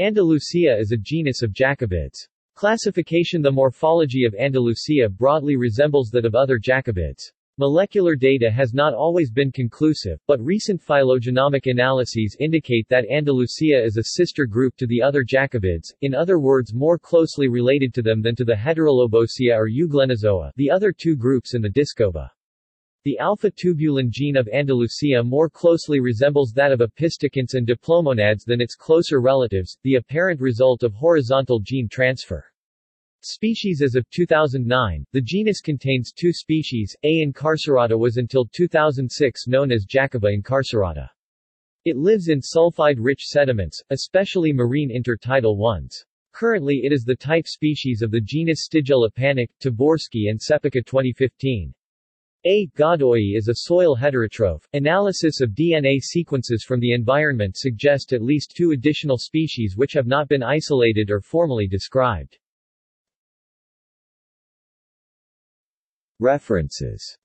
Andalusia is a genus of jakobids. Classification: the morphology of Andalusia broadly resembles that of other jakobids. Molecular data has not always been conclusive, but recent phylogenomic analyses indicate that Andalusia is a sister group to the other jakobids, in other words more closely related to them than to the Heterolobosea or Euglenozoa, the other two groups in the Discoba. The alpha-tubulin gene of Andalusia more closely resembles that of apicomplexans and diplomonads than its closer relatives, the apparent result of horizontal gene transfer. Species: as of 2009, the genus contains two species. A. incarcerata was until 2006 known as Jacoba incarcerata. It lives in sulfide-rich sediments, especially marine intertidal ones. Currently it is the type species of the genus Stygiella, Taborski and Sepica 2015. A. Godoyi is a soil heterotroph. Analysis of DNA sequences from the environment suggests at least two additional species which have not been isolated or formally described. References